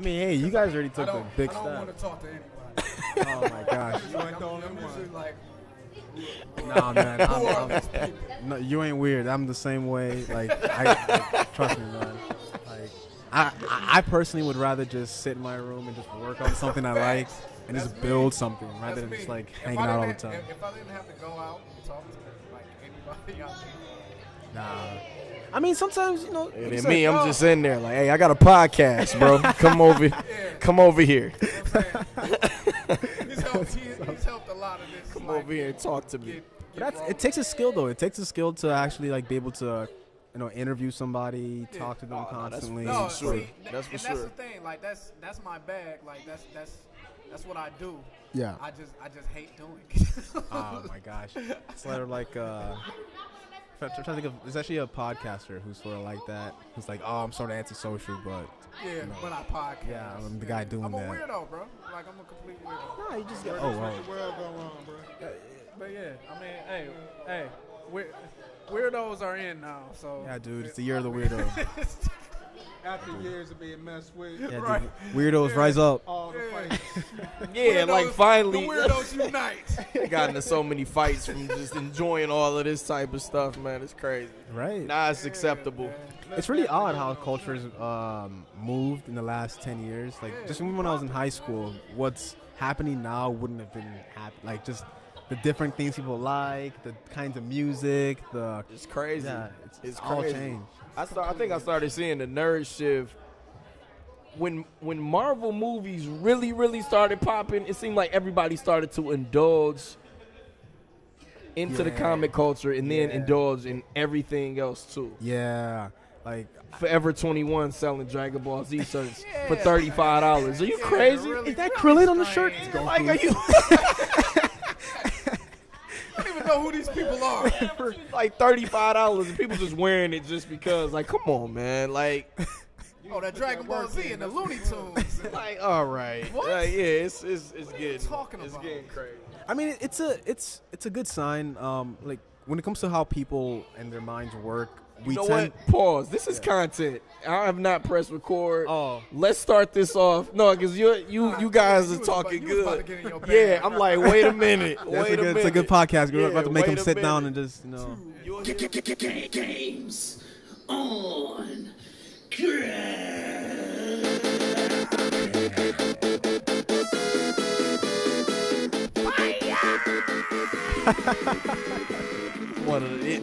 I mean, hey, you guys already took the big step. I don't want to talk to anybody. Oh my gosh. You ain't the only one. Like, nah, man. No, you ain't weird. I'm the same way. Like, trust me, man. Like, I personally would rather just sit in my room and just work on something I like and just build something rather than just like hanging out all the time. If I didn't have to go out and talk to like anybody out there. Nah. I mean, sometimes, you know. It ain't me. I'm just in there like, hey, I got a podcast, bro. Come over. Yeah. Come over here. You know what I'm he's helped a lot of this. Come over here and talk to me. It takes a skill, though. It takes a skill to actually, like, be able to, you know, interview somebody, talk to them constantly. No, that's for sure. That's the thing. Like, that's my bag. Like, that's what I do. Yeah. I just hate doing it. Oh, my gosh. It's like, I'm trying to think of, there's actually a podcaster who's sort of like that. Who's like, oh, I'm sort of antisocial, but. Yeah, you know, but I podcast. Yeah, I'm the guy doing that. I'm a weirdo, bro. Like, I'm a complete weirdo. No, you just got to make the world go wrong, bro. But yeah, I mean, hey, weirdos are in now, so. Yeah, dude, it's the year of the weirdo. After years of being messed with. Yeah, right. Dude, weirdos rise up. All the fights. Yeah, like finally. The weirdos unite. I got into so many fights from just enjoying all of this type of stuff, man. It's crazy. Right. Nah, it's acceptable. It's really odd how culture's moved in the last 10 years. Like, just when I was in high school, what's happening now wouldn't have been happening. Like, just the different things people like, the kinds of music, the. It's crazy. Yeah, it's all crazy. Changed. I think I started seeing the nerd shift when Marvel movies really, really started popping. It seemed like everybody started to indulge into the comic culture and then indulge in everything else too. Yeah, like Forever 21 selling Dragon Ball Z shirts for $35. Are you crazy? Really, is that Krillin on the shirt? Like, are you? I don't even know who these people are. For like $35 and people just wearing it just because. Like, come on, man. Like, oh, that Dragon Ball Z and the Looney Tunes. Like, all right. What? Like, yeah, it's getting. It's getting crazy. I mean, it's a good sign. Like when it comes to how people and their minds work, we know what? Pause. This is content. I have not pressed record. Oh, let's start this off. No, because you guys are talking good. Yeah, I'm like, wait a minute. Wait a minute. It's a good podcast. We're about to make them sit down and just, you know. Games on Krack.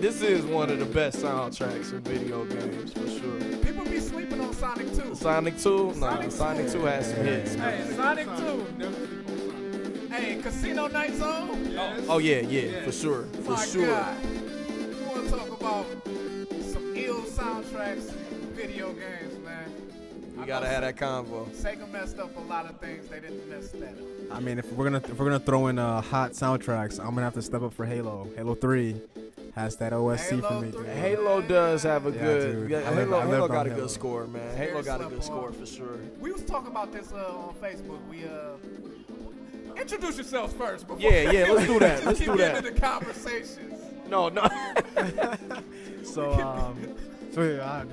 This is one of the best soundtracks of video games for sure. People be sleeping on Sonic 2. Sonic 2? Nah, Sonic 2 has some hits. Hey, Sonic 2. Hey, Casino Night Zone? Yes. Oh, yeah, for sure. For sure. God. You want to talk about some ill soundtracks in video games, man. You gotta have that convo. Sega messed up a lot of things. They didn't mess that up. I mean, if we're gonna throw in hot soundtracks, I'm gonna have to step up for Halo. Halo 3 has that OSC for me. Dude. Halo does have a good. Yeah, Halo got a good score, man. Halo got a good score for sure. We was talking about this on Facebook. We introduce yourselves first. Before let's do that. Let's do that. Into the conversations. No. So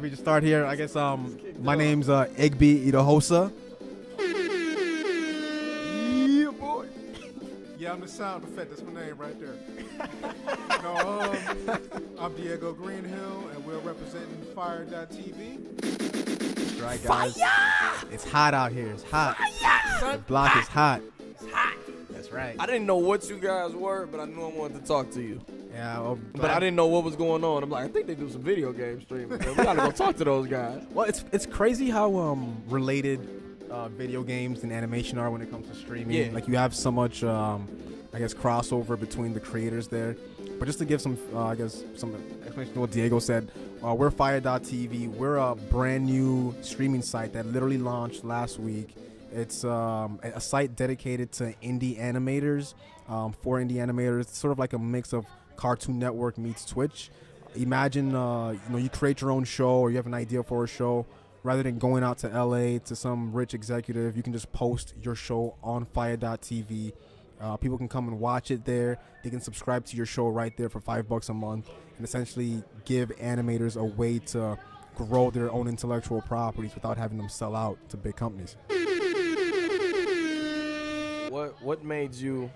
we just start here. I guess my name's Aigbe Idahosa. Yeah, boy. Yeah, I'm the sound effect. That's my name right there. I'm Diego Greenhill, and we're representing Fiyah.TV. Right, guys. Fiyah! It's hot out here. It's hot. Fiyah! The block is hot. It's hot. That's right. I didn't know what you guys were, but I knew I wanted to talk to you. Yeah, but I didn't know what was going on. I'm like, I think they do some video game streaming. We gotta go talk to those guys. Well, it's crazy how related video games and animation are when it comes to streaming. Yeah. Like you have so much, I guess, crossover between the creators there. But just to give some, I guess, some explanation to what Diego said, we're Fiyah.TV. We're a brand new streaming site that literally launched last week. It's a site dedicated to indie animators, for indie animators. It's sort of like a mix of Cartoon Network meets Twitch. Imagine you know, you create your own show or you have an idea for a show. Rather than going out to LA to some rich executive, you can just post your show on Fiyah.TV. People can come and watch it there. They can subscribe to your show right there for $5 a month and essentially give animators a way to grow their own intellectual properties without having them sell out to big companies. What made you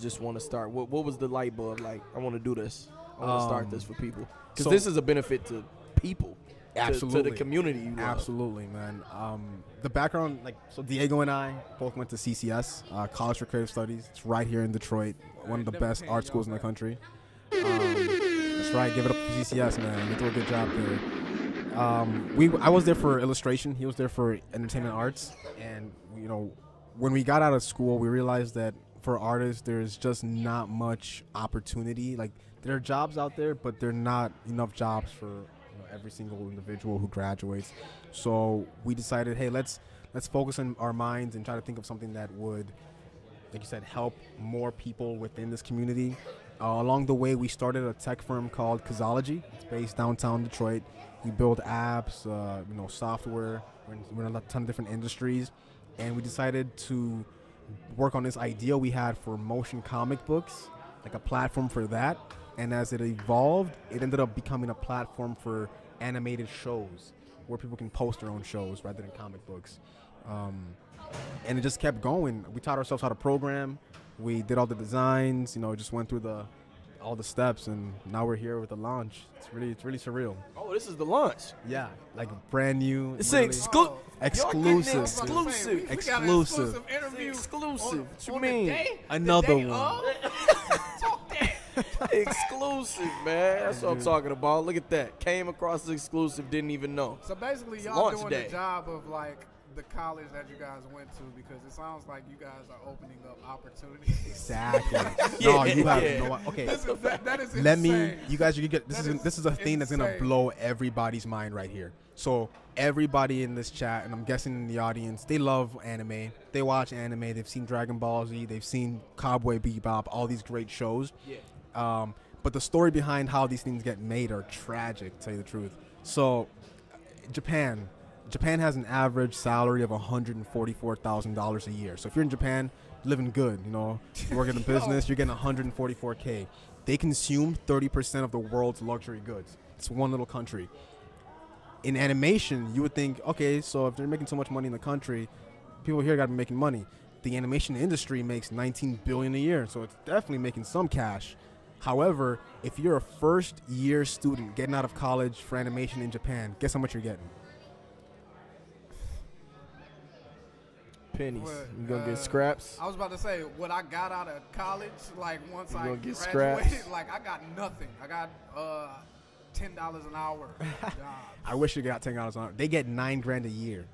just want to start? What was the light bulb like? I want to do this. I want to start this for people, because so this is a benefit to people. Absolutely. To the community. You know. Absolutely, man. The background, like, so Diego and I both went to CCS, College for Creative Studies. It's right here in Detroit, one of the best art schools in the country. That's right. Give it up for CCS, man. You do a good job there. I was there for illustration. He was there for entertainment arts. And, you know, when we got out of school, we realized that for artists, there's just not much opportunity. Like, there are jobs out there, but there are not enough jobs for every single individual who graduates. So we decided, hey, let's focus on our minds and try to think of something that would, like you said, help more people within this community. Along the way, we started a tech firm called Kazology. It's based downtown Detroit. We build apps, you know, software. We're in a ton of different industries, and we decided to work on this idea we had for motion comic books, like a platform for that. And as it evolved, it ended up becoming a platform for animated shows where people can post their own shows rather than comic books. And it just kept going. We taught ourselves how to program. We did all the designs, you know, just went through all the steps, and now we're here with the launch. It's really surreal. Oh, this is the launch. Yeah, like brand new. It's really exclusive. Exclusive. What you mean? Another one. Exclusive, man. That's what I'm talking about. Look at that. Came across as exclusive, didn't even know. So basically, y'all doing the job of like the college that you guys went to, because it sounds like you guys are opening up opportunities. Exactly. No, you have no idea. Okay. That is insane. This is a thing that's gonna blow everybody's mind right here. So everybody in this chat, and I'm guessing in the audience, they love anime. They watch anime. They've seen Dragon Ball Z. They've seen Cowboy Bebop. All these great shows. Yeah. But the story behind how these things get made are tragic, to tell you the truth. So Japan has an average salary of $144,000 a year. So if you're in Japan, living good, you know, you work in a business, you're getting 144K. They consume 30% of the world's luxury goods. It's one little country. In animation, you would think, okay, so if they're making so much money in the country, people here gotta be making money. The animation industry makes $19 billion a year, so it's definitely making some cash. However, if you're a first-year student getting out of college for animation in Japan, guess how much you're getting? Pennies. You're going to get scraps? I was about to say, what I got out of college, like once I graduated, like I got nothing. I got $10 an hour. I wish you got $10 an hour. They get $9 grand a year.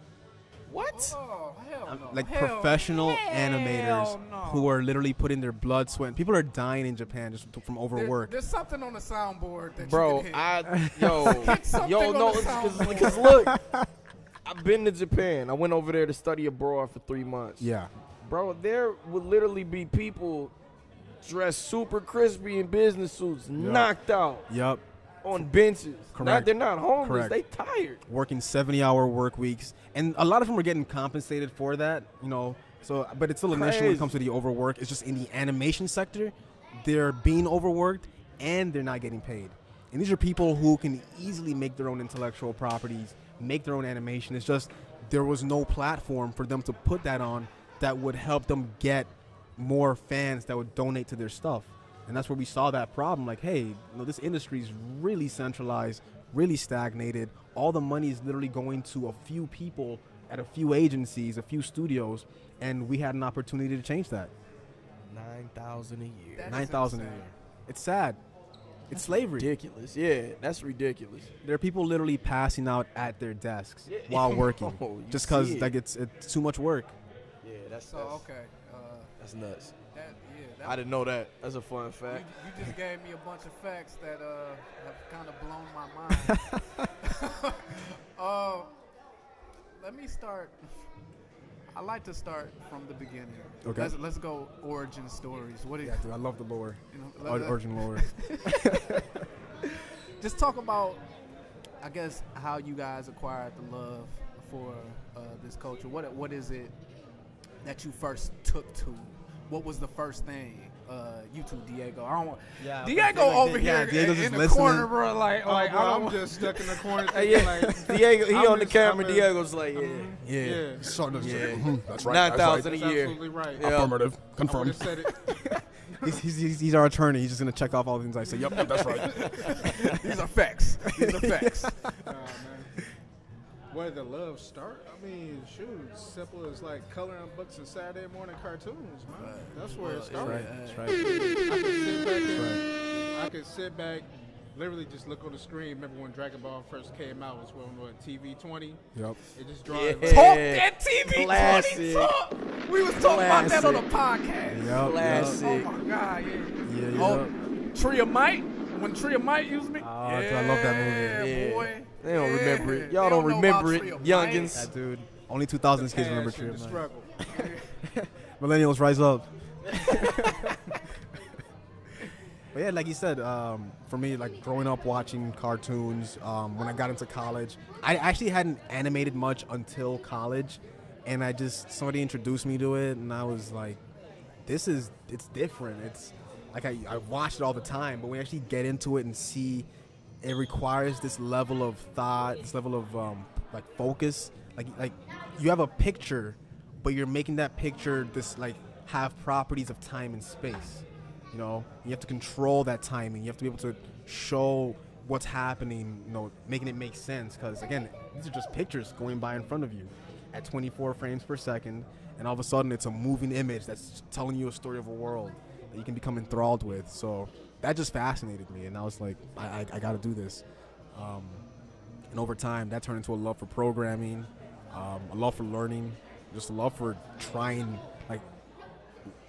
What? Oh, hell no. Like professional animators who are literally putting their blood, sweat. People are dying in Japan just from overwork. There's something on the soundboard that you can hit. Because look, I've been to Japan. I went over there to study abroad for 3 months. Yeah. Bro, there would literally be people dressed super crispy in business suits, knocked out. Yep. On benches. Correct. They're not homeless. Correct. They tired. Working 70-hour work weeks. And a lot of them are getting compensated for that, you know. So, but it's still an issue when it comes to the overwork. It's just in the animation sector, they're being overworked and they're not getting paid. And these are people who can easily make their own intellectual properties, make their own animation. It's just there was no platform for them to put that on that would help them get more fans that would donate to their stuff. And that's where we saw that problem. Like, hey, you know, this industry is really centralized, really stagnated. All the money is literally going to a few people at a few agencies, a few studios, and we had an opportunity to change that. 9,000 a year. 9,000 a year. It's sad. It's slavery. Ridiculous. Yeah, that's ridiculous. There are people literally passing out at their desks while working just because like it's too much work. Yeah, that's nuts. I didn't know that. That's a fun fact. You just gave me a bunch of facts that have kind of blown my mind. Let me start. I like to start from the beginning. Okay. Let's go origin stories. What do you? Dude, I love the lore. You know, origin lore. Just talk about, I guess, how you guys acquired the love for this culture. What is it that you first took to? What was the first thing you too, Diego. I don't want Diego over here in the corner, bro. Like I'm just stuck in the corner. Diego, he on the camera. Diego's like, yeah. That's right. 9,000 a year. Absolutely right. Affirmative. Confirmed. He's our attorney. He's just gonna check off all the things I say. Yep, that's right. These are facts. These are facts. Where did the love start? I mean, shoot, simple as like coloring books and Saturday morning cartoons, man. Right. That's where it started. That's right. I could sit back, literally just look on the screen. Remember when Dragon Ball first came out? It was when TV 20. Yep. It just draws. Yeah. Talk that TV 20 talk. We was talking about that on a podcast. Yep. Classic. Oh my God. Yeah. Tree of Might. When Tree of Might used me. Oh, yeah, I love that movie. Yeah, boy. They don't remember it. Y'all don't remember it, youngins. That dude. Only 2000s kids remember Tree of Might. Millennials, rise up. But yeah, like you said, for me, like growing up watching cartoons, when I got into college, I actually hadn't animated much until college, and I just somebody introduced me to it, and I was like, this is different. It's like I watched it all the time, but when I actually get into it and see. It requires this level of thought, this level of like focus. Like you have a picture, but you're making that picture this like have properties of time and space. You know, you have to control that timing. You have to be able to show what's happening. You know, making it make sense. Because again, these are just pictures going by in front of you at 24 frames per second, and all of a sudden it's a moving image that's telling you a story of a world that you can become enthralled with. So. That just fascinated me, and I was like, I got to do this. And over time, that turned into a love for programming, a love for learning, just a love for trying. Like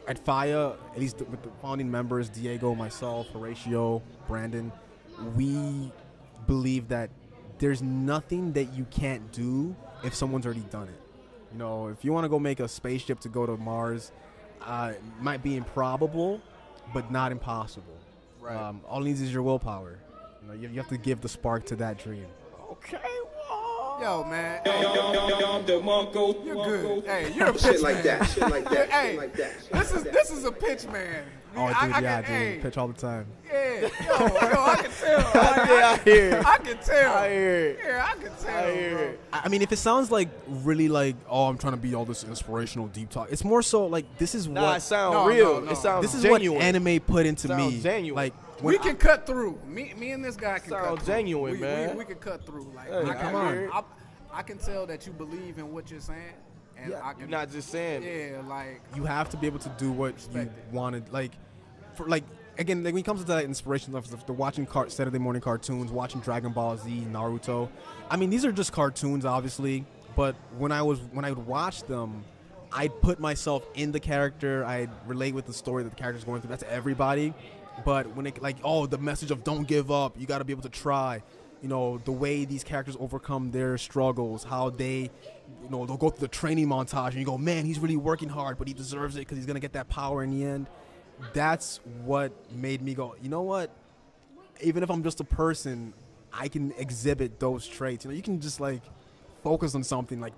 at Fiyah, at least with the founding members, Diego, myself, Horatio, Brandon, we believe that there's nothing that you can't do if someone's already done it. You know, if you want to go make a spaceship to go to Mars, it might be improbable, but not impossible. Right. All it needs is your willpower. You know, you have to give the spark to that dream. Okay, whoa. Yo, man. You're good. Hey, you're a pitch shit like that. Shit like that. Hey, like that. This is a pitch man. Oh, dude, I pitch all the time. Yeah. Yo, I can tell. I can tell. I mean, if it sounds like really like, oh, I'm trying to be all this inspirational deep talk, it's more so like this is what. It sounds real. It sounds This is genuine. What anime put into me. Genuine. Like we can cut through. Me and this guy can cut through. Genuine, man. We can cut through. Like, hey, come on. I can tell that you believe in what you're saying. And you're not just saying. Yeah, like you have to be able to do what you wanted. Like, again, when it comes to that inspiration stuff, the watching Saturday morning cartoons, watching Dragon Ball Z, Naruto. I mean, these are just cartoons, obviously. But when I would watch them, I'd put myself in the character. I'd relate with the story that the character's going through. That's everybody. But when it like, oh, the message of don't give up. You got to be able to try. You know, the way these characters overcome their struggles, how they, you know, they'll go through the training montage and you go, man, he's really working hard, but he deserves it because he's going to get that power in the end. That's what made me go, you know what? Even if I'm just a person, I can exhibit those traits. You know, you can just like focus on something like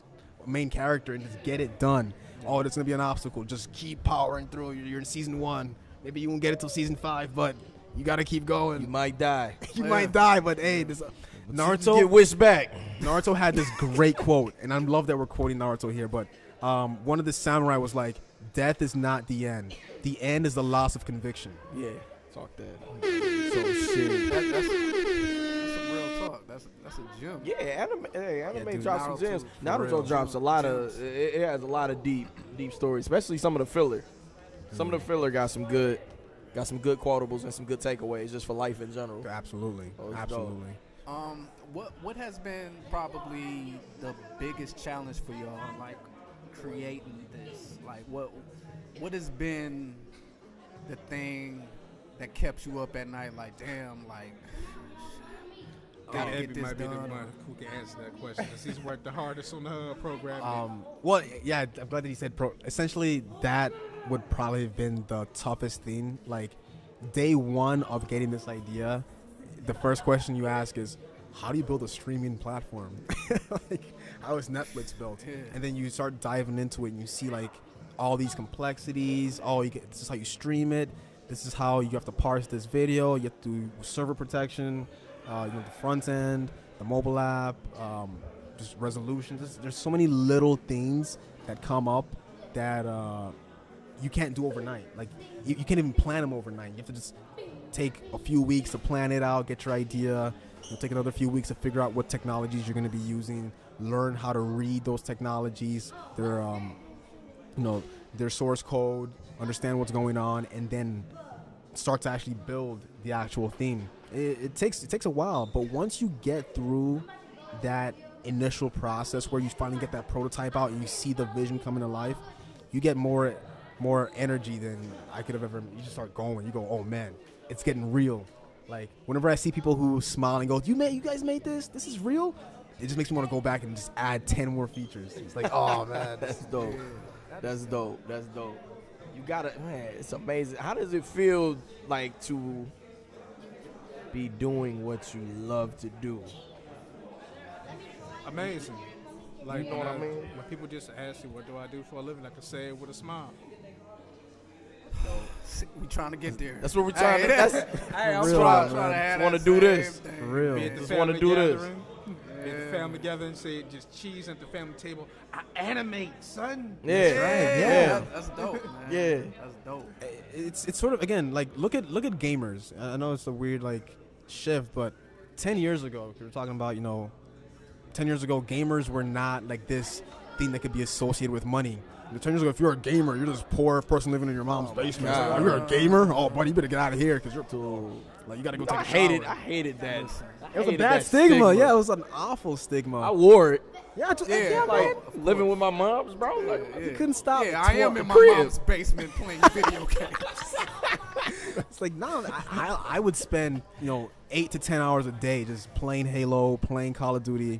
a main character and just get it done. Oh, there's going to be an obstacle. Just keep powering through. You're in season 1. Maybe you won't get it till season 5, but you gotta keep going. You might die. you might die, but hey, this Naruto get wished back. Naruto had this great quote, and I love that we're quoting Naruto here. But one of the samurai was like, "Death is not the end. The end is the loss of conviction." Yeah, talk that. So shit. That's some real talk. That's a gem. Yeah, anime drops some gems. Naruto drops a lot of. It has a lot of deep stories, especially some of the filler. Some of the filler got some good. Got some good quotables and some good takeaways just for life in general. Absolutely, absolutely. What has been probably the biggest challenge for y'all, like creating this? Like what has been the thing that kept you up at night? Like damn, like. Aigbe might be the one who can answer that question because he's worked the hardest on the program. Well, yeah, I'm glad that he said essentially that would probably have been the toughest thing. Like day 1 of getting this idea, the first question you ask is, how do you build a streaming platform? Like, how is Netflix built? Yeah. And then you start diving into it and you see like all these complexities. Oh, this is how you stream it. This is how you have to parse this video. You have to do server protection, you know, the front end, the mobile app, just resolution. There's so many little things that come up that you can't do overnight. Like you can't even plan them overnight. You have to just take a few weeks to plan it out, get your idea. It'll take another few weeks to figure out what technologies you're going to be using, learn how to read those technologies, their, you know, their source code, understand what's going on, and then start to actually build the actual theme. It takes a while, but once you get through that initial process where you finally get that prototype out and you see the vision coming to life, you get more energy than I could have ever. You just start going. You go, oh man, it's getting real. Like whenever I see people who smile and go, you guys made this? This is real? It just makes me want to go back and just add 10 more features. It's like, oh man, that's dope. That's dope. That's dope. You gotta, man, it's amazing. How does it feel like to be doing what you love to do? Amazing. Like, you know what I mean? When people just ask you, what do I do for a living? Like I say it with a smile. So, we trying to get there. That's what we're trying to. I'm trying to want to do this. For real. Just want to do this. Be at the family gathering, say just cheese at the family table. I animate, son. Yeah, that's right. Yeah, that's dope, man. Yeah, that's dope. It's sort of again like look at gamers. I know it's a weird like shift, but 10 years ago, if you were talking about, you know, 10 years ago, gamers were not like this thing that could be associated with money. 10 years ago, if you're a gamer, you're this poor person living in your mom's basement. Like, you're a gamer? Oh, buddy, you better get out of here because you're too. Like, you got to go take a shower. I hated that. It was a bad stigma. Yeah, it was an awful stigma. I wore it. Yeah, like, man. Living with my moms, bro. Like, you couldn't stop. Yeah, I am in my mom's basement playing video games. It's like, no, I would spend, you know, 8 to 10 hours a day just playing Halo, playing Call of Duty.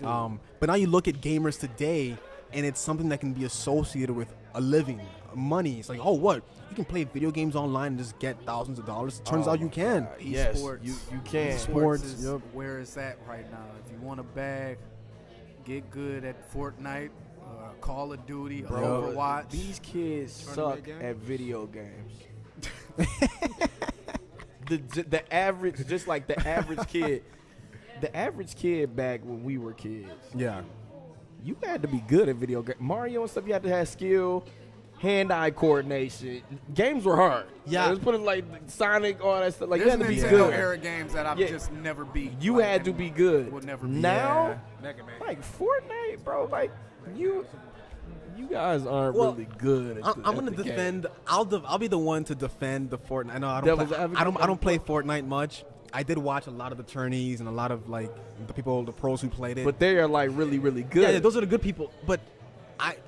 But now you look at gamers today, and it's something that can be associated with a living, money. It's like, oh, what? You can play video games online and just get thousands of dollars. It turns out you can. Yes, you can. Sports is where it's at right now. If you want a bag, get good at Fortnite, Call of Duty, Overwatch. These kids suck at video games. The average, just like the average kid. The average kid back when we were kids. Yeah. You had to be good at video games. Mario and stuff, you had to have skill, hand-eye coordination. Games were hard. Yeah. Let's put it like Sonic, all that stuff. Like, you had to be good. There's Nintendo era games that I've just never beat. You like, had to be good. Would never be. Now, like Fortnite, bro, like you guys aren't really good at I'm going to defend. Game. I'll be the one to defend the Fortnite. No, I don't play Fortnite much. I did watch a lot of the tourneys and a lot of like the people, the pros who played it. But they are like really, really good. Yeah, those are the good people. But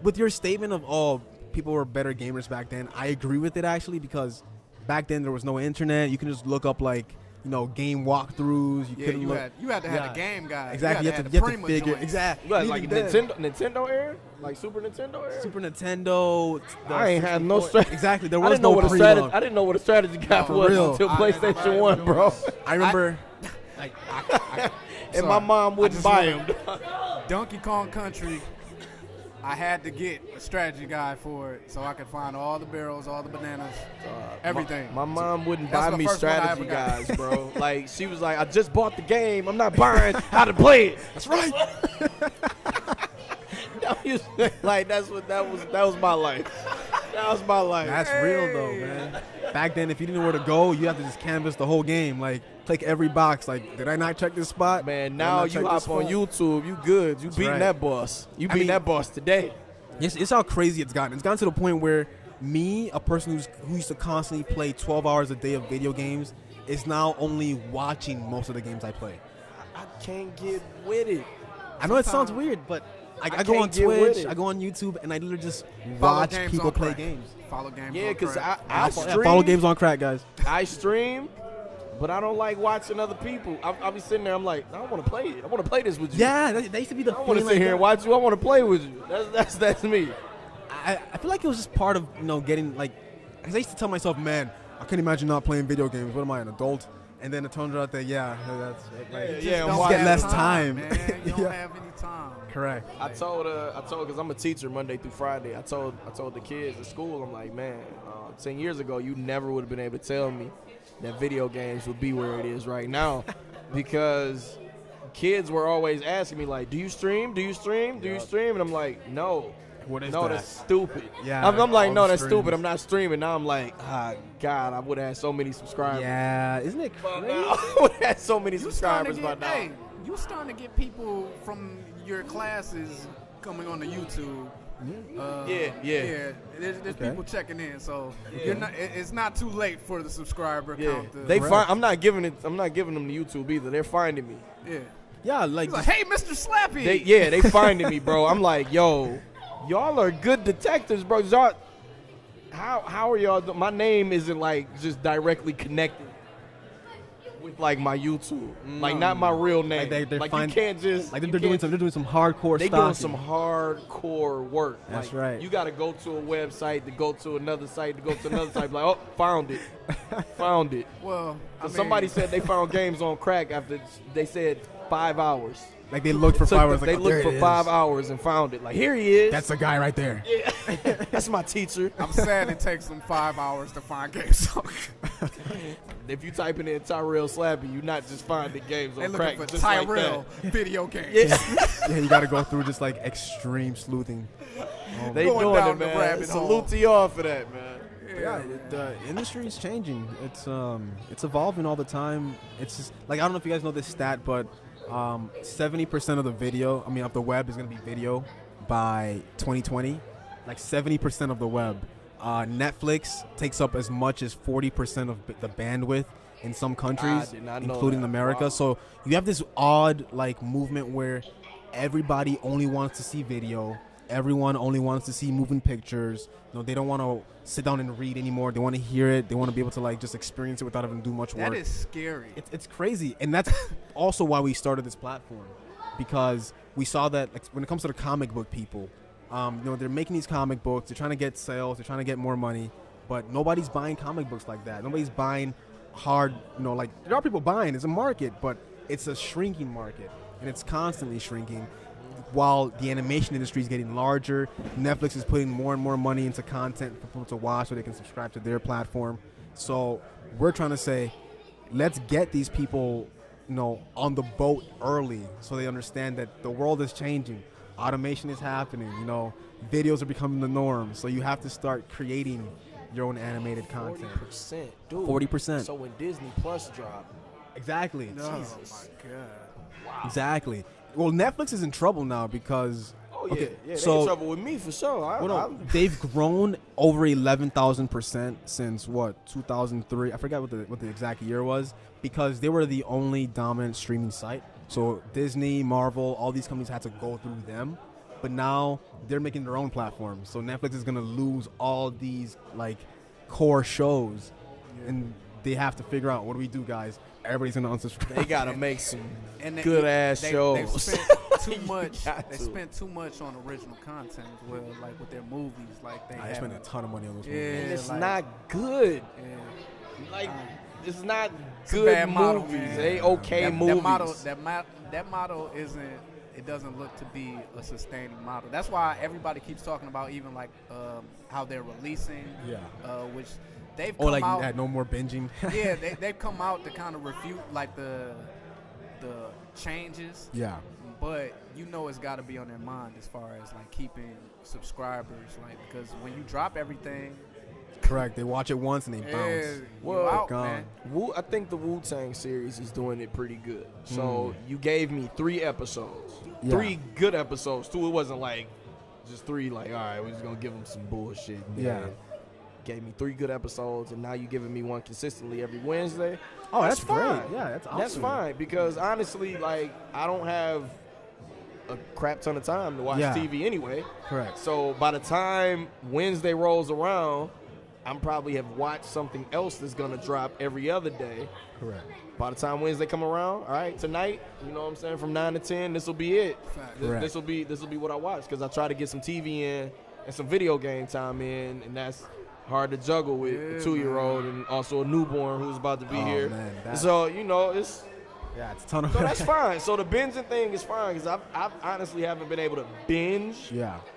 with your statement of, oh, people were better gamers back then, I agree with it actually, because back then there was no internet. You can just look up like, you know, game walkthroughs. You had to have a game guy. Exactly. You had to figure joints. Exactly. Like Nintendo era, like Super Nintendo. I ain't had no strategy. Exactly. There was no pre-log. I didn't know what a strategy guy was until PlayStation 1, bro. I remember. And my mom wouldn't buy him. Donkey Kong Country. I had to get a strategy guide for it so I could find all the barrels, all the bananas, everything. My mom wouldn't buy me strategy guides, bro. Like, she was like, I just bought the game. I'm not buying how to play it. That's right. Like, that was my life. That was my life. That's real, though, man. Back then, if you didn't know where to go, you have to just canvas the whole game. Like, click every box. Like, did I not check this spot? Man, now you hop on YouTube. You good. You beating that boss. You beating that boss today. Yes, it's how crazy it's gotten. It's gotten to the point where me, a person who used to constantly play 12 hours a day of video games, is now only watching most of the games I play. I can't get with it. I know it sounds weird, but I go on Twitch, I go on YouTube, and I literally just watch people play games. Follow Games on Krack. Yeah, because I stream. Follow Games on Krack, guys. I stream. But I don't like watching other people. I'll be sitting there. I'm like, I don't want to play it. I want to play this with you. Yeah, that used to be the. I want to sit here and watch you. I want to play with you. That's me. I feel like it was just part of, you know, getting like, because I used to tell myself, man, I couldn't imagine not playing video games. What am I, an adult? And then it turns out that, yeah, that's it. Like, just get less time. Man. You don't have any time. Correct. I told, because I'm a teacher Monday through Friday, I told the kids at school, I'm like, man, 10 years ago, you never would have been able to tell me that video games would be where it is right now, because kids were always asking me, like, do you stream? Do you stream? Do you stream? And I'm like, no. What is that? That's stupid. Yeah, I'm like, no, that's stupid. I'm not streaming. Now I'm like, ah, God, I would have had so many subscribers. Yeah, isn't it crazy? I would have had so many subscribers by now. Hey, you're starting to get people from your classes coming on to YouTube. There's people checking in, so it's not too late for the subscriber count. I'm not giving them to YouTube either. They're finding me. Yeah. Yeah, like hey, Mr. Slappy. They finding me, bro. I'm like, yo, y'all are good detectives, bro. How are y'all? My name isn't like just directly connected with like my YouTube, like not my real name. Like, you can't just like they're doing some hardcore. They doing some hardcore work. That's like, right. You got to go to a website to go to another site to go to another site. Like, oh, found it, found it. Well, I mean, somebody said they found Games on Krack after they said 5 hours. Like they looked for 5 hours. They looked for 5 hours and found it. Like, here he is. That's the guy right there. Yeah. That's my teacher. I'm sad it takes them 5 hours to find Games on Krack. If you type in Tyrell Slappy, you not just find the Games on Krack. Just Tyrell like video games. Yeah, you got to go through just like extreme sleuthing. They doing it, man. Salute to y'all for that, man. Yeah, the industry is changing. It's evolving all the time. It's just like, I don't know if you guys know this stat, but 70% of the video, I mean, of the web is going to be video by 2020. Like 70% of the web. Netflix takes up as much as 40% of the bandwidth in some countries, including America. Wow. So you have this odd like movement where everybody only wants to see video. Everyone only wants to see moving pictures. You know, they don't want to sit down and read anymore. They want to hear it. They want to be able to like just experience it without having to do much work. That is scary. It's crazy, and that's also why we started this platform, because we saw that like, when it comes to the comic book people, you know, they're making these comic books. They're trying to get sales. They're trying to get more money, but nobody's buying comic books like that. Nobody's buying hard. You know, like there are people buying. It's a market, but it's a shrinking market, and it's constantly shrinking. While the animation industry is getting larger, Netflix is putting more and more money into content for people to watch so they can subscribe to their platform. So we're trying to say, let's get these people, you know, on the boat early so they understand that the world is changing. Automation is happening, you know, videos are becoming the norm. So you have to start creating your own animated content. 40%, dude. 40%. So when Disney Plus dropped. Exactly. No. Jesus. Oh my God. Wow. Exactly. Well, Netflix is in trouble now because they're in trouble with me for sure. They've grown over 11,000% since what 2003. I forgot what the exact year was, because they were the only dominant streaming site. So Disney, Marvel, all these companies had to go through them, but now they're making their own platform. So Netflix is gonna lose all these like core shows, and they have to figure out, what do we do, guys? Everybody's gonna unsubscribe. They gotta make some good ass shows. They spent too much. They spent too much on original content as well, like with their movies. Like they spent a ton of money on those movies. And it's like, not good. Yeah. Like it's not good movies. They movies. That model isn't. It doesn't look to be a sustaining model. That's why everybody keeps talking about even like how they're releasing. Yeah. Which. They've come out, that no more binging. Yeah, they've come out to kind of refute like the changes. Yeah. But you know it's got to be on their mind as far as like keeping subscribers, like, because when you drop everything. Correct. They watch it once and they bounce. Well, out, man. I think the Wu-Tang series is doing it pretty good. So you gave me 3 episodes, 3 good episodes. 2, it wasn't like just 3. Like, all right, we're just gonna give them some bullshit. Man. Yeah. Gave me 3 good episodes, and now you're giving me one consistently every Wednesday. Oh, that's fine. Great. Yeah, that's awesome. That's fine, because honestly, like, I don't have a crap ton of time to watch TV anyway. Correct. So by the time Wednesday rolls around, I'm probably have watched something else that's gonna drop every other day. Correct. By the time Wednesday come around, all right, tonight, you know what I'm saying, from 9 to 10, this will be it. Correct. This will be what I watch, because I try to get some TV in and some video game time in, and that's hard to juggle with a 2-year-old and also a newborn who's about to be here. Man, so, you know, it's it's a ton of. So that's fine. So the binging thing is fine because I honestly haven't been able to binge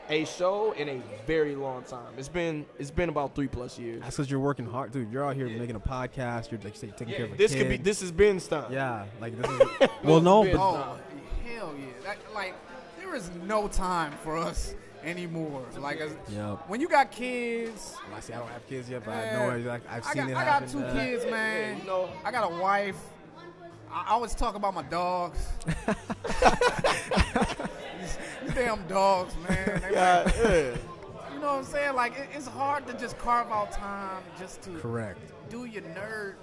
a show in a very long time. It's been about 3+ years. That's because you're working hard, dude. You're out here making a podcast. You're like taking care of a kid. This is binge time. Yeah, like this is. Well, no, but hell yeah, like there is no time for us anymore. Like when you got kids. Well, I don't have kids yet, but I know. Like I got 2 kids, man. Yeah, you know, I got a wife. I always talk about my dogs. These damn dogs, man. You know what I'm saying? Like, it's hard to just carve out time just to do your nerd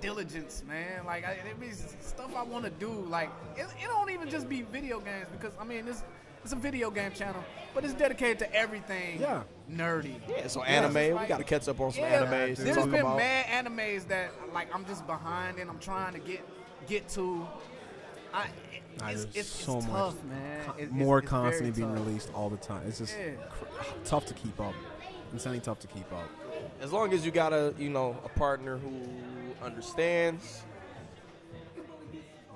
diligence, man. Like, it means stuff I want to do. Like, it don't even just be video games because, I mean, it's a video game channel, but it's dedicated to everything nerdy. Yeah, so anime, we got to catch up on some animes. There's been mad animes that, like, I'm just behind and I'm trying to get to. It's so tough, much, man. It's constantly being released all the time. It's just tough to keep up. Insanely tough to keep up. As long as you got a partner who understands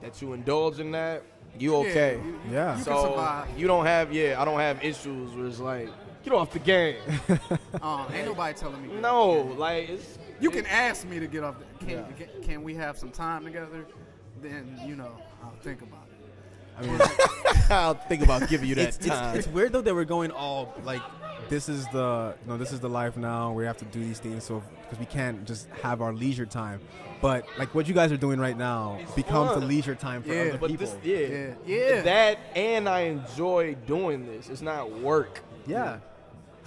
that you indulge in that, you okay. You so can survive. You don't have I don't have issues where it's like get off the game. Ain't nobody telling me. No, like you can ask me to get off the game. Can we have some time together? Then, you know, I'll think about it. I mean, I'll think about giving you that time. It's weird, though, that we're going all, like, this is the life now. We have to do these things because we can't just have our leisure time. But, like, what you guys are doing right now becomes the leisure time for other people. That, and I enjoy doing this. It's not work. Yeah.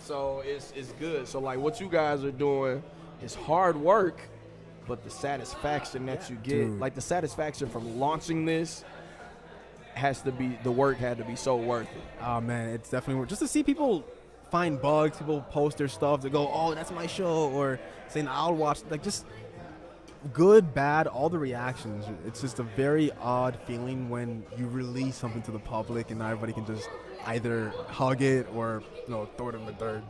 So it's good. So, like, what you guys are doing is hard work. But the satisfaction that you get, like the satisfaction from launching this, the work had to be so worth it. Oh man, it's definitely worth it. Just to see people find bugs, people post their stuff, they go, oh, that's my show, or saying I'll watch, like just good, bad, all the reactions. It's just a very odd feeling when you release something to the public and not everybody can just either hug it or throw it in the dirt.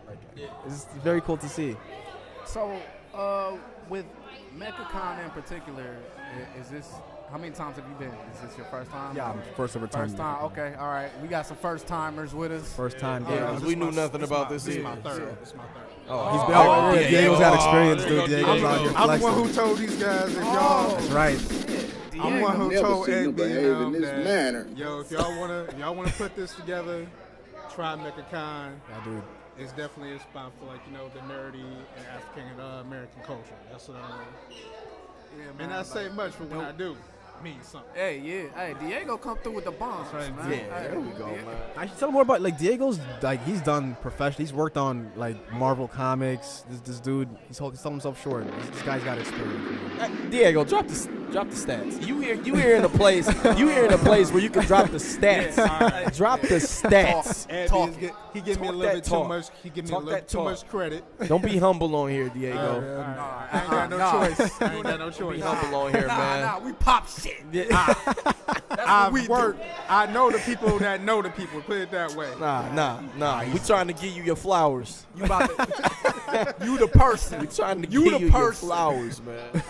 It's very cool to see. So with MeccaCon in particular, is this, how many times have you been? Is this your first time? Yeah, first time. First time, okay, all right. We got some first-timers with us. First time gamers. We knew nothing about this. This is my third. Oh, Diego's got experience, dude. Diego's out here flexing. I'm the one who told these guys that y'all. That's right. I'm the one who told Aigbe in this manner. Yo, if y'all wanna put this together, try MeccaCon. I do. It's definitely a spot for, like, the nerdy and African and American culture. That's man, and I say much for when I do means something. Hey, hey, Diego come through with the bombs, right? Man. Yeah, there we go, man. I should tell more about, like, Diego's, like, he's done professional. He's worked on, like, Marvel Comics. This dude, he's selling himself short. This guy's got experience. Diego, drop the stats. You here in a place. You here in a place where you can drop the stats. Drop the stats. He give me a little bit too much. He give me a little too much credit. Don't be humble on here, Diego. I ain't got no choice. I ain't got no choice. Be humble on here, man. Nah, we pop shit. I've worked. I know the people that know the people. Put it that way. Nah. We trying to give you your flowers. You about to? You the person. We trying to give you your flowers, man.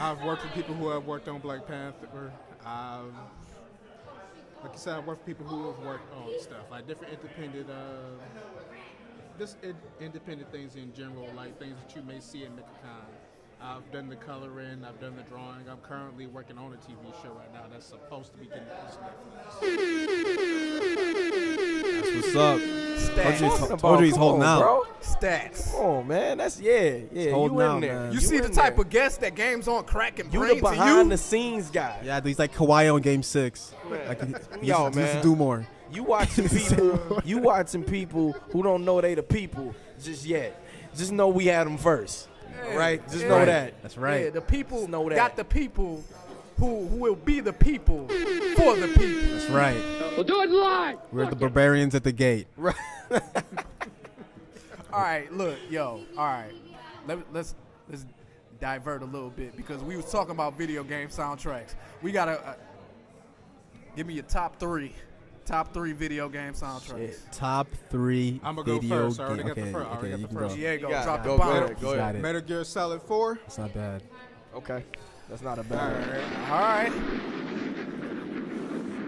I've worked with people who have worked on Black Panther. Like I said, I've worked with people who have worked on stuff like different independent, just independent things in general, like things that you may see at MeccaCon. I've done the coloring, I've done the drawing. I'm currently working on a TV show right now that's supposed to be getting Netflix. That's what's up. Stats. Told you he's holding out, bro. Stats. Oh man, that's you in there. You see the type of guests that Games on Krack and bring to you. You the behind the scenes guy. Yeah, he's like Kawhi on Game 6. Man. Like, he needs to do more. You watching people. You watching people who don't know they the people just yet. Just know we had them first, right? Just know that. That's right. Yeah, the people know that. Got the people who will be the people for the people. That's right. We'll do it live. We're the barbarians at the gate. Right. All right, look, yo. All right, let's divert a little bit because we was talking about video game soundtracks. We gotta give me your top 3 Top 3 video game soundtracks. Shit. Top 3 I'm gonna video go first. I already got the first. I already got the first. Diego, drop the bomb. Go ahead. Metal Gear Solid 4. That's not bad. Okay. That's not a bad. All right.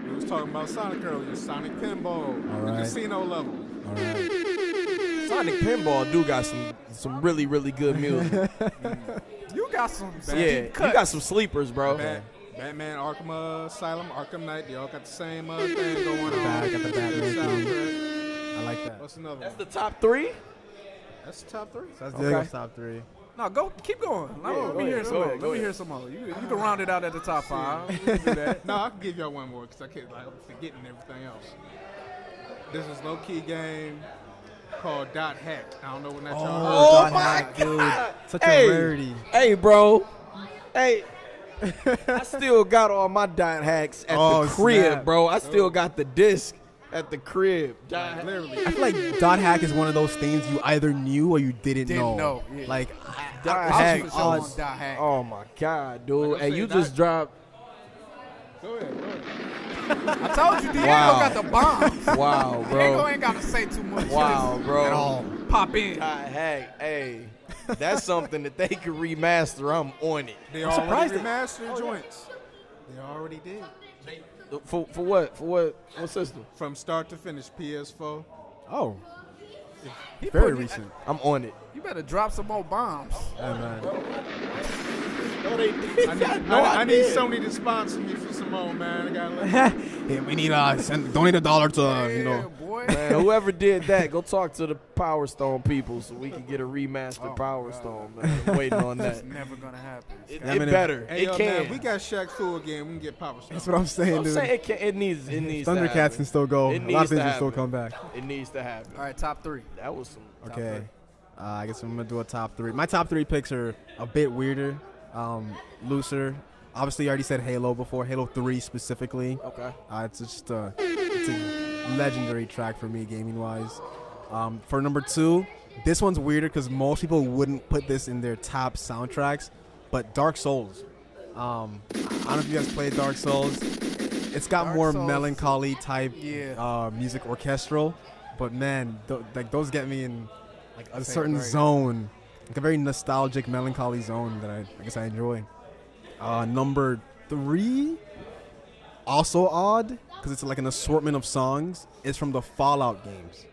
We was talking about Sonic earlier. Sonic Pinball. All right. The casino level. All right. Sonic Pinball do got some really, really good music. You got some you got some sleepers, bro. Batman, Arkham Asylum, Arkham Knight, they all got the same thing going on. I got the Batman. I like that. What's another one? That's the top 3? That's the top 3. So that's the top 3. No, keep going. Let me hear some more. You can round it out at the top 5. No, I can give y'all one more because I keep forgetting everything else. This is low-key game called Dot Hack. I don't know when that y'all heard. Oh, my God. Dude. Such a rarity. Hey, bro. Hey. I still got all my Dot Hacks at the crib, bro. I still got the disc at the crib. Literally. I feel like Dot Hack is one of those things you either knew or you didn't know. Yeah. Like, Dot Hack. Oh, my God, dude. Like you just dropped. Go ahead, go ahead. I told you, Diego got the bombs. Wow, bro. Diego ain't got to say too much. Wow, bro. At all. Pop in. Dot Hack, hey. That's something that they could remaster. I'm on it. They already remastered joints. They already did. For what? For what? What system? From start to finish, PS4. Oh. Very recent. I'm on it. You better drop some more bombs. Oh, man. No, they did. I need Sony to sponsor me for some more, man. I gotta yeah, we need donate $1 to you know. Boy. Man, whoever did that, go talk to the Power Stone people so we can get a remastered Power Stone. Man, I'm waiting on that. It's never gonna happen. It better. Hey, it can. Man, we got Shaq Fu again. We can get Power Stone. That's what I'm saying, dude. It needs. Thundercats can still go. A lot of things can still come back. It needs to happen. All right, top 3. That was some. Okay, I guess I'm gonna do a top 3. My top 3 picks are a bit weirder. Looser. Obviously, I already said Halo before. Halo 3 specifically. Okay. It's just it's a legendary track for me, gaming-wise. For number 2, this one's weirder because most people wouldn't put this in their top soundtracks, but Dark Souls. I don't know if you guys played Dark Souls. It's got more melancholy type music, orchestral, but man, like those get me in like a certain zone. Like a very nostalgic, melancholy zone that I guess I enjoy. Number 3, also odd, because it's like an assortment of songs. It's from the Fallout games.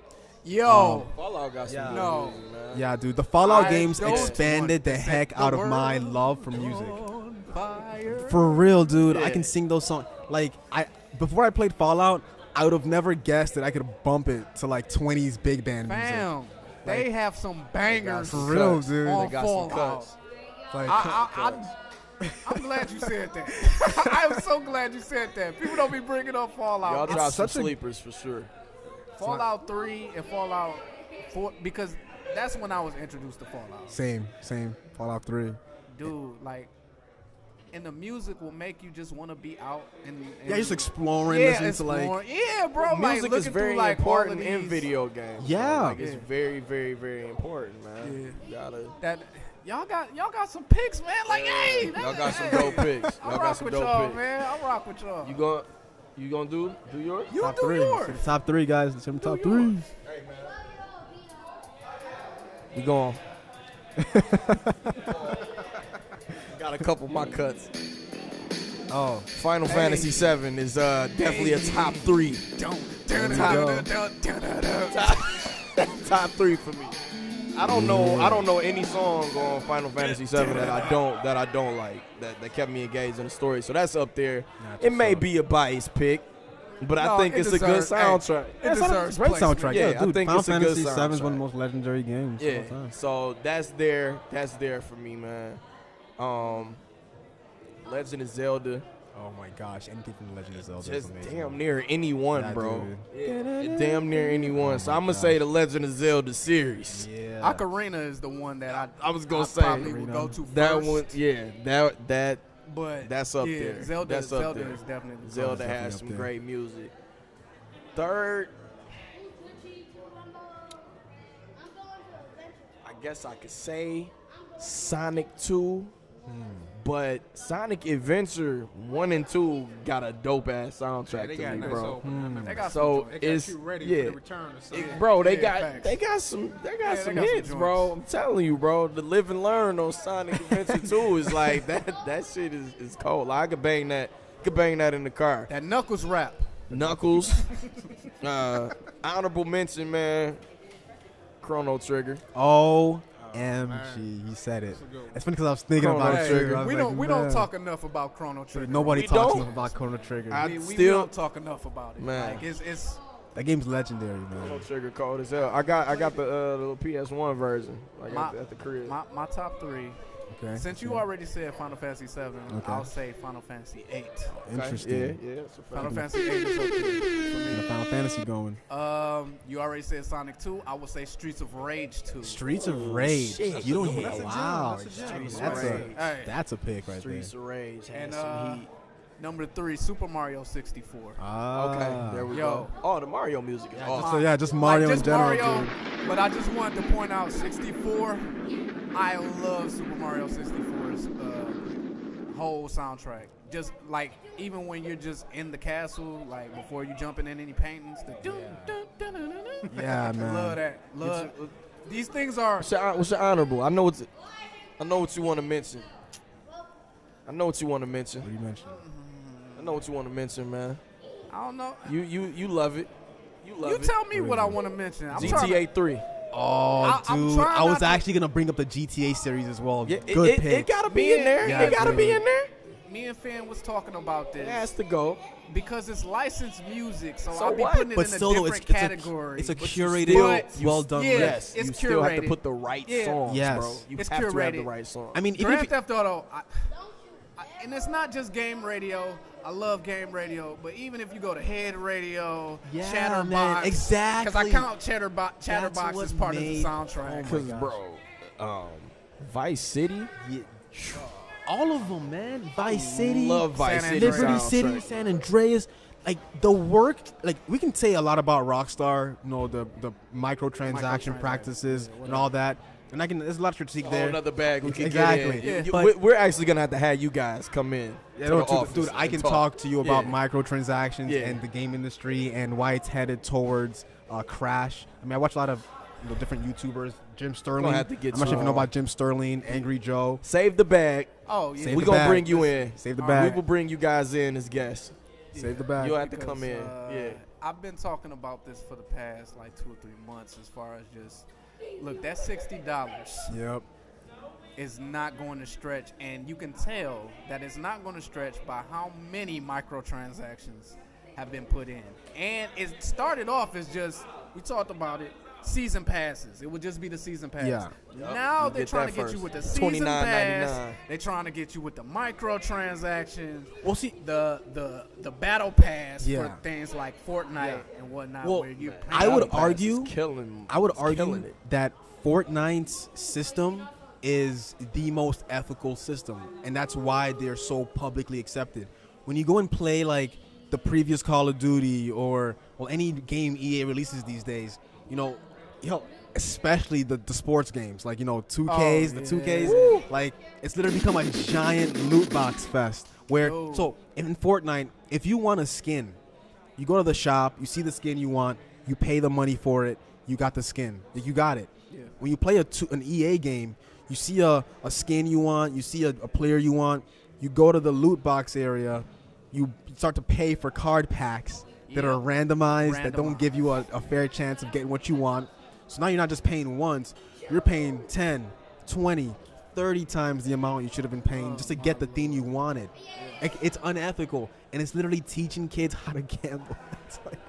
Yo. Fallout got some music, man. Yeah, dude. The Fallout games expanded the heck out of my love for music. For real, dude. Yeah. I can sing those songs. Like, before I played Fallout, I would have never guessed that I could bump it to like 20s big band music. Like, they have some bangers. For real, dude. They got some cuts. Like, I'm glad you said that. I am so glad you said that. People don't be bringing up Fallout. Y'all dropped some sleepers for sure. Fallout 3 and Fallout 4, because that's when I was introduced to Fallout. Same. Fallout 3. Dude, like, and the music will make you just want to be out and just exploring, listening to like bro. Music is very important in video games. Yeah, it's very, very, very important, man. Yeah. Y'all got some picks, man. Like, hey, y'all got some dope picks. Y'all got some dope picks, man. I rock with y'all. You gonna do yours? You do yours. Top 3, guys. Let's do top 3. Hey, man. We going. Got a couple of my cuts. Oh, Final Fantasy 7 is definitely a top 3. Top 3 for me. I don't know any song on Final Fantasy 7 that I don't like. That kept me engaged in the story. So that's up there. It may be a biased pick, but I think it's a good soundtrack. It's a great soundtrack. Yeah, dude, I think Final Fantasy 7 is one of the most legendary games. Yeah. Of all time. So that's there for me, man. Legend of Zelda. Oh my gosh, anything from Legend of Zelda. Just damn near anyone, bro. Yeah. Damn near anyone. So I'm gonna say the Legend of Zelda series. Yeah. Ocarina is the one that I was gonna say probably would go to first. That one, yeah. But that's up there. Zelda is definitely. Zelda has some great music. Third, I guess I could say Sonic 2. But Sonic Adventure 1 and 2 got a dope-ass soundtrack to me, bro. So it's, bro, they got some hits, bro. I'm telling you, bro. The Live and Learn on Sonic Adventure 2 is like, that shit is cold. Like, I could bang that. In the car. That Knuckles rap. Knuckles. Honorable mention, man. Chrono Trigger. Oh. MG, you said it. It's funny because I was thinking about Trigger. We don't talk enough about Chrono Trigger. Nobody talks enough about Chrono Trigger. We don't talk enough about it. Man, like, it's that game's legendary, man. Chrono Trigger cold as hell. I got the PS1 version. Like at the crib. My top three. Okay. Since you already said Final Fantasy 7, okay. I'll say Final Fantasy 8. Interesting. Yeah. It's a Final Fantasy 8 is okay for me. The Final Fantasy going. You already said Sonic 2. I will say Streets of Rage 2. Streets of Rage. Shit. You don't hit. Wow. That's a pick right there. Streets of Rage has some heat. Number 3, Super Mario 64. Okay, there we go. Oh, the Mario music. Yeah, awesome. just Mario in general. Mario, but I just wanted to point out 64. I love Super Mario 64's whole soundtrack. Just like even when you're just in the castle, like before you jumping in any paintings. Yeah, man. Love that. Love these things are. What's your honorable? I know what you want to mention. What do you mention? I know what you want to mention, man. I don't know. You love it. You love it. You tell me what I want to mention. GTA 3. Oh, dude. I was actually going to bring up the GTA series as well. Yeah, good pick. It got to be in there. It got to be in there. Me and Finn was talking about this. It has to go. Because it's licensed music, so I'll be putting it in a different category. It's a curated, well-done list. You still have to put the right songs, bro. You have to have the right songs. I mean, Grand Theft Auto, and it's not just game radio. I love game radio, but even if you go to Head Radio, Chatterbox, man, exactly. Because I count Chatterbox as part of the soundtrack. Because, bro, Vice City, all of them, man. Vice City, love Vice City, Liberty City, San Andreas. Like the work, like we can say a lot about Rockstar, you know, the microtransaction practices and all that. And there's a lot of critique there. Another bag we can get in. Yeah. We're actually gonna have to have you guys come in. Yeah, dude, I can talk to you about microtransactions and the game industry and why it's headed towards crash. I mean, I watch a lot of different YouTubers. Jim Sterling. I'm not sure if you know about Jim Sterling, Angry Joe. Save the bag. Oh yeah. We're gonna bring you in. Save the bag. We will bring you guys in as guests. Yeah. Save the bag. You'll have to come in. Yeah. I've been talking about this for the past like 2 or 3 months as far as just. Look, that $60 is not going to stretch, and you can tell that it's not going to stretch by how many microtransactions have been put in. And it started off as just, we talked about it, season passes. It would just be the season pass. Yeah. Now they're trying to get you with the season pass. They're trying to get you with the microtransactions. Well, see, the battle pass for things like Fortnite and whatnot. Well, where you're playing. I would argue that Fortnite's system is the most ethical system, and that's why they're so publicly accepted. When you go and play like the previous Call of Duty or any game EA releases these days, especially the sports games, like 2Ks. Woo. Like it's literally become a giant loot box fest. So in Fortnite, if you want a skin, you go to the shop, you see the skin you want, you pay the money for it, you got the skin, you got it. Yeah. When you play an EA game, you see a skin you want, you see a player you want, you go to the loot box area, you start to pay for card packs. That are randomized, that don't give you a fair chance of getting what you want. So now you're not just paying once, you're paying 10, 20, 30 times the amount you should have been paying just to get the thing you wanted. Like, it's unethical, and it's literally teaching kids how to gamble. It's like,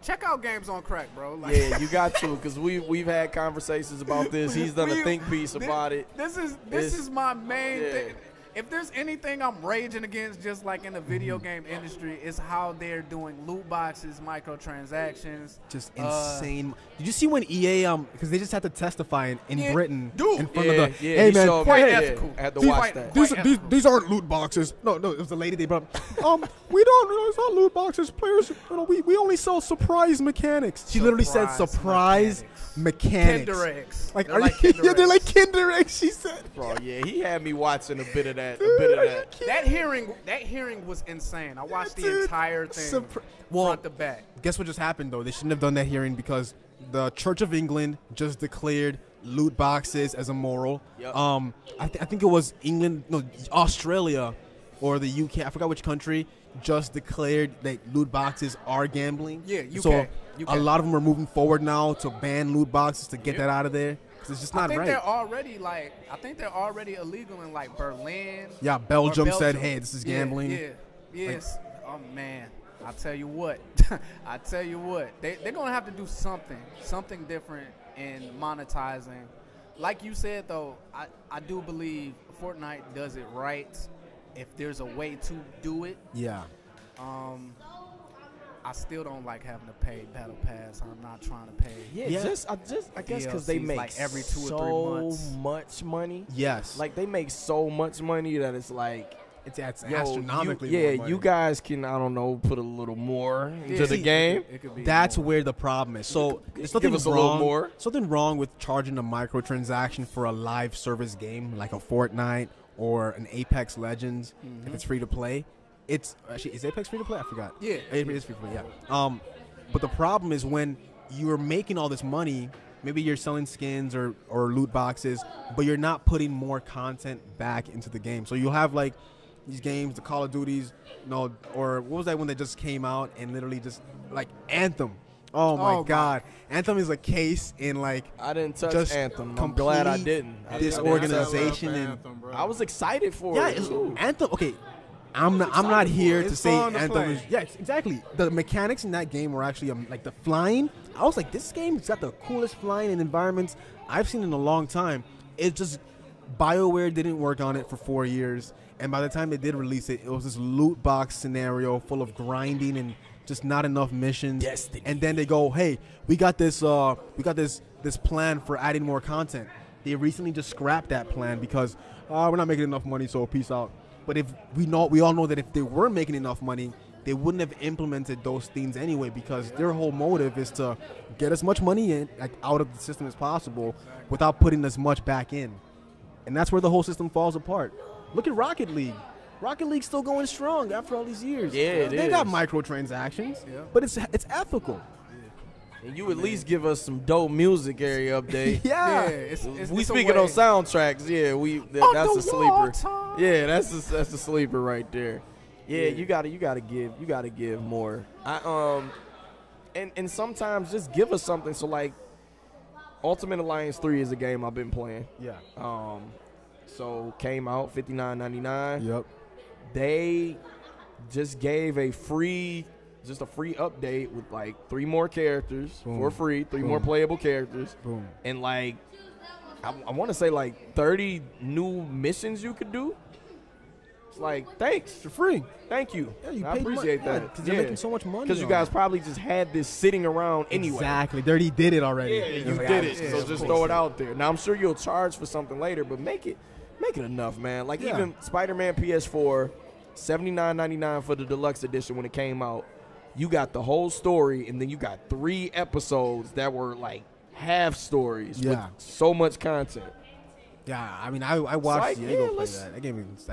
check out Games on Krack, bro. Like, you got to, because we've had conversations about this. He's done a think piece about it. This is my main thing. If there's anything I'm raging against, just like in the video game industry, is how they're doing loot boxes, microtransactions. Just insane. Did you see when EA, because they just had to testify in Britain in front of the, hey man, I had to watch that. These aren't loot boxes. No, no, it was the lady they brought up. We don't, it's not loot boxes. Players, you know, we only sell surprise mechanics. She literally said surprise mechanics. Kinder Eggs. Like, are you, yeah, they're like Kinder Eggs, she said. Bro, yeah, he had me watching a bit of that. Dude, a bit of that. That hearing was insane. I watched the entire thing front to back. Guess what just happened, though? They shouldn't have done that hearing because the Church of England just declared loot boxes as immoral. Yep. I think it was England, no, Australia or the UK, I forgot which country, just declared that loot boxes are gambling. Yeah, UK. So a lot of them are moving forward now to ban loot boxes to get that out of there. It's just not right. I think they're already illegal in like Berlin. Yeah, Belgium said, "Hey, this is gambling." Yeah, yes. Like, oh man, I tell you what, I tell you what, they're gonna have to do something different in monetizing. Like you said though, I do believe Fortnite does it right. If there's a way to do it, yeah. I still don't like having to pay battle pass. I'm not trying to pay. Yeah, I guess because they make like every so much money. Yes, like they make so much money that it's like it's astronomically. You guys can put a little more into the game. It could be where the problem is. So there's nothing wrong. Something wrong with charging a microtransaction for a live service game like a Fortnite or an Apex Legends if it's free to play. It's actually, is Apex free to play? I forgot. Yeah, Apex is free to play. Yeah. But the problem is when you're making all this money, maybe you're selling skins or loot boxes, but you're not putting more content back into the game. So you'll have like these games, the Call of Duties, or what was that one that just came out and literally just like Anthem. Oh my God, Anthem is a case in like I didn't touch Anthem. I'm glad I didn't. Disorganization and I was excited for it. Yeah, Anthem. Okay. I'm not here to say Anthem is, exactly. The mechanics in that game were actually like the flying. I was like, this game's got the coolest flying and environments I've seen in a long time. It's just BioWare didn't work on it for 4 years, and by the time they did release it, it was this loot box scenario full of grinding and just not enough missions. Destiny. And then they go, hey, we got this plan for adding more content. They recently just scrapped that plan because we're not making enough money, so peace out. But if we all know that if they were making enough money, they wouldn't have implemented those things anyway because their whole motive is to get as much money in, like, out of the system as possible without putting as much back in. And that's where the whole system falls apart. Look at Rocket League. Rocket League's still going strong after all these years. Yeah, they got microtransactions, but it's ethical. And you at least give us some dope music area update. We speaking on soundtracks. Yeah, that's a sleeper. Yeah, that's a sleeper right there. Yeah, you gotta give more. And sometimes just give us something. So like, Ultimate Alliance 3 is a game I've been playing. Yeah. So came out $59.99. Yep. They just gave a free update with like 3 more characters for free, 3 more playable characters, and like I want to say like 30 new missions you could do. It's like, thanks for free. Thank you. Yeah, you I appreciate that. Because you're making so much money. Because you guys probably just had this sitting around anyway. Exactly. They already did it already. Yeah, you did it. Yeah, so just throw it out there. Now I'm sure you'll charge for something later, but make it enough, man. Like even Spider-Man PS4, $79.99 for the deluxe edition when it came out. You got the whole story, and then you got 3 episodes that were like half stories with so much content. Yeah, I mean, I watched Diego play that. That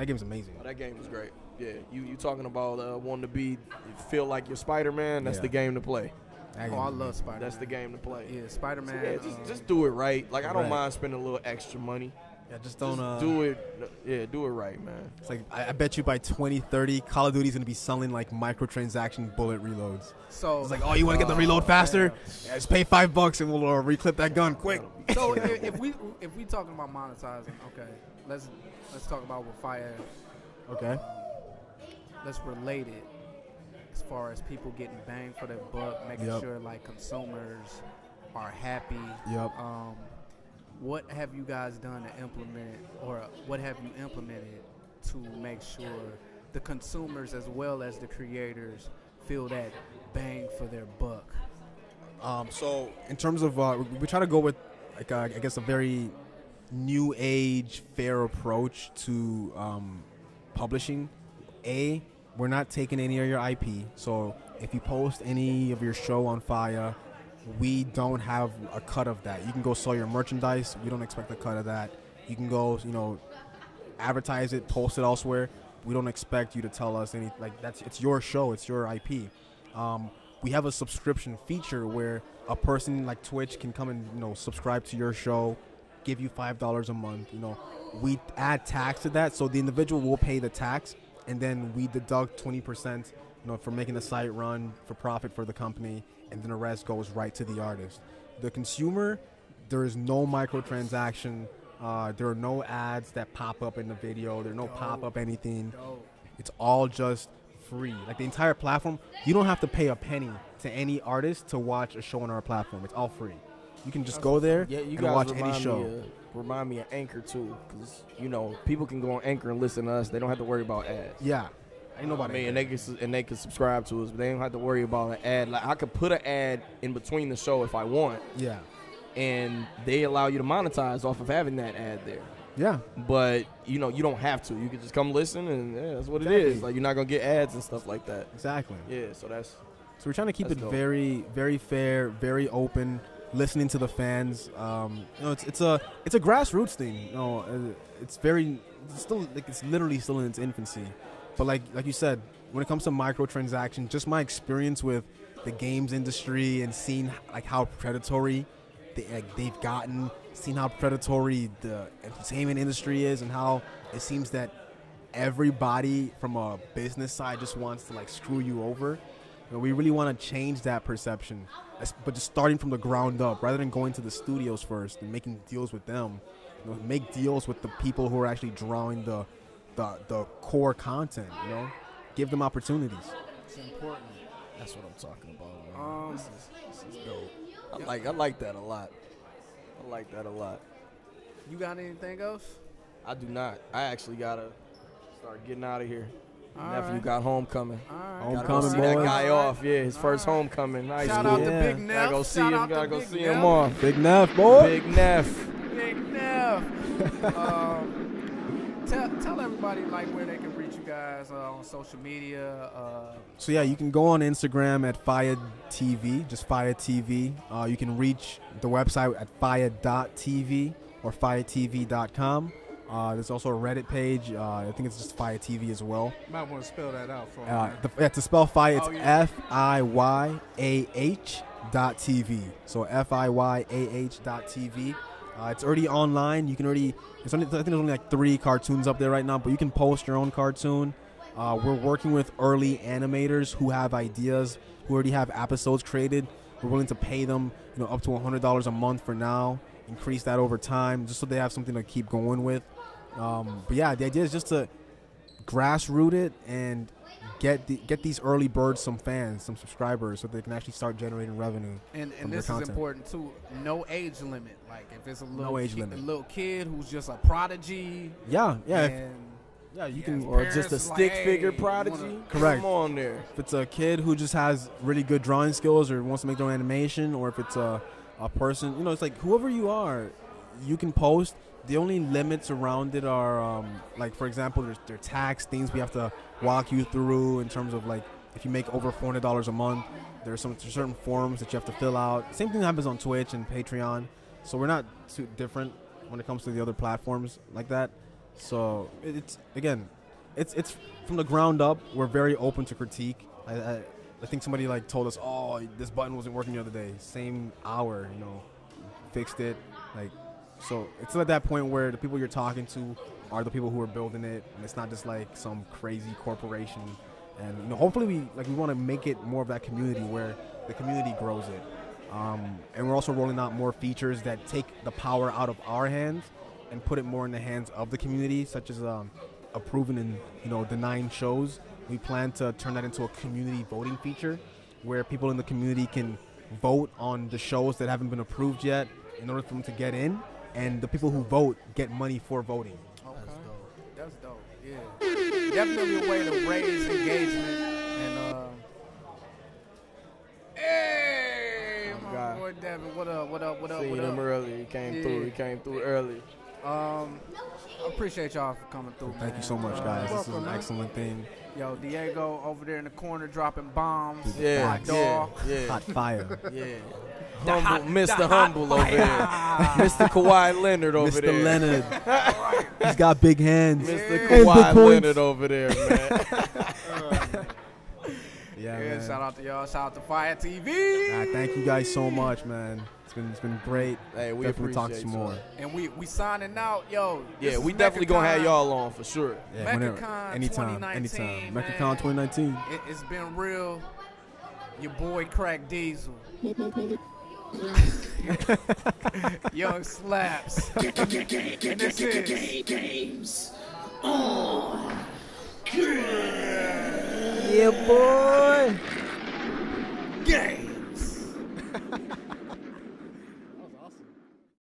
game's amazing. Oh, that game was great. Yeah, you talking about wanting to feel like you're Spider-Man? That's the game to play. I love Spider-Man. That's the game to play. Yeah, Spider-Man. So, yeah, just do it right. Like I don't mind spending a little extra money. Yeah, just do it. Yeah, do it right, man. It's like I bet you by 2030, Call of Duty's gonna be selling like microtransaction bullet reloads. So it's like, oh, you want to get the reload faster? Yeah, just pay $5 and we'll reclip that gun quick. So if we talking about monetizing, okay, let's talk about what Fire. Okay. Let's relate it as far as people getting bang for their buck, making sure like consumers are happy. Yep. What have you guys done to implement, or what have you implemented to make sure the consumers as well as the creators feel that bang for their buck. So in terms of, we try to go with, like, I guess, a very new age, fair approach to publishing. We're not taking any of your IP. So if you post any of your show on Fiyah, we don't have a cut of that. You can go sell your merchandise. We don't expect a cut of that. You can go, you know, advertise it, post it elsewhere. We don't expect you to tell us any, like, that's, it's your show, it's your IP. We have a subscription feature where a person like Twitch can come and, you know, subscribe to your show, give you $5 a month. You know, we add tax to that, so the individual will pay the tax, and then we deduct 20%, you know, for making the site run for profit for the company, and then the rest goes right to the artist. The consumer, there is no microtransaction. There are no ads that pop up in the video. There are no pop-up anything. It's all just free. Like, the entire platform, you don't have to pay a penny to any artist to watch a show on our platform. It's all free. You can just go there and watch any show. Remind me of Anchor, too, because, you know, people can go on Anchor and listen to us. They don't have to worry about ads. Yeah. Ain't nobody. I mean, and they can subscribe to us, but they don't have to worry about an ad. Like, I could put an ad in between the show if I want. Yeah. And they allow you to monetize off of having that ad there. Yeah. But, you know, you don't have to. You can just come listen, and yeah, that's what it is. Like, you're not going to get ads and stuff like that. Exactly. Yeah, so that's... So we're trying to keep it very, very fair, very open, listening to the fans. You know, it's a grassroots thing. You know, it's still, like, it's literally still in its infancy. But like you said, when it comes to microtransactions, just my experience with the games industry and seeing, like, how predatory... they've gotten, seen how predatory the entertainment industry is, and how it seems that everybody from a business side just wants to, like, screw you over. You know, we really want to change that perception, but just starting from the ground up, rather than going to the studios first and making deals with them. You know, make deals with the people who are actually drawing the core content. You know, give them opportunities. It's important. That's what I'm talking about. Man. This is dope. I like that a lot. I like that a lot. You got anything else? I do not. I actually gotta start getting out of here. Nephew got homecoming. Homecoming, boy. That guy off. Yeah, his first homecoming. Nice. Shout out to Big Neff. Gotta go see him. Gotta go see him off. Big Neff, boy. Big Neff. Big Neff. Tell everybody, like, where they can reach you guys on social media. So yeah, you can go on Instagram at Fiyah.TV, just Fiyah.TV. You can reach the website at Fiyah.TV or FiyahTV.com. There's also a Reddit page. I think it's just Fiyah.TV as well. You might want to spell that out for me. To spell Fiyah, it's FIYAH.TV. So FIYAH.TV. It's already online. You can already. I think there's only like 3 cartoons up there right now, but you can post your own cartoon. We're working with early animators who have ideas, who already have episodes created. We're willing to pay them, you know, up to $100 a month for now. Increase that over time, just so they have something to keep going with. But yeah, the idea is just to grassroot it and get these early birds some fans, some subscribers, so they can actually start generating revenue. And this is important too. No age limit. Like, if it's a little kid who's just a prodigy. Yeah, yeah. Or just a stick figure prodigy. Correct. Come on there. If it's a kid who just has really good drawing skills or wants to make their own animation, or if it's a person, you know, it's like, whoever you are, you can post. The only limits around it are, like, for example, there's tax things we have to walk you through in terms of, like, if you make over $400 a month, there's certain forms that you have to fill out. Same thing happens on Twitch and Patreon. So we're not too different when it comes to the other platforms like that. So it's from the ground up. We're very open to critique. I think somebody, like, told us, oh, this button wasn't working the other day. Same hour, you know, fixed it, like. So it's at that point where the people you're talking to are the people who are building it, and it's not just like some crazy corporation. And, you know, hopefully we want to make it more of that community where the community grows it. And we're also rolling out more features that take the power out of our hands and put it more in the hands of the community, such as approving and, you know, denying shows. We plan to turn that into a community voting feature where people in the community can vote on the shows that haven't been approved yet in order for them to get in. And the people who vote get money for voting. Okay. That's dope. That's dope. yeah, definitely a way to raise engagement. And hey, my boy Devin, what up? What up? What up? Seen him early. He came through. He came through early. I appreciate y'all for coming through. Thank you so much, guys. This is an excellent thing. Yo, Diego over there in the corner dropping bombs. Yeah, hot fire. Yeah, Mr. Humble over there. Mr. Kawhi Leonard over there. Mr. Leonard. He's got big hands. Mr. Kawhi Leonard over there, man. Yeah, man. Shout out to y'all. Shout out to Fiyah.TV. Thank you guys so much, man. It's been great. Hey, we definitely talk some more. And we signing out, yo. Yeah, we definitely gonna have y'all on for sure. Yeah, MeccaCon, anytime. MeccaCon 2019. It's been real. Your boy Krack Diesel. Young Slaps. And this is Games on Krack. Yeah, boy. Game.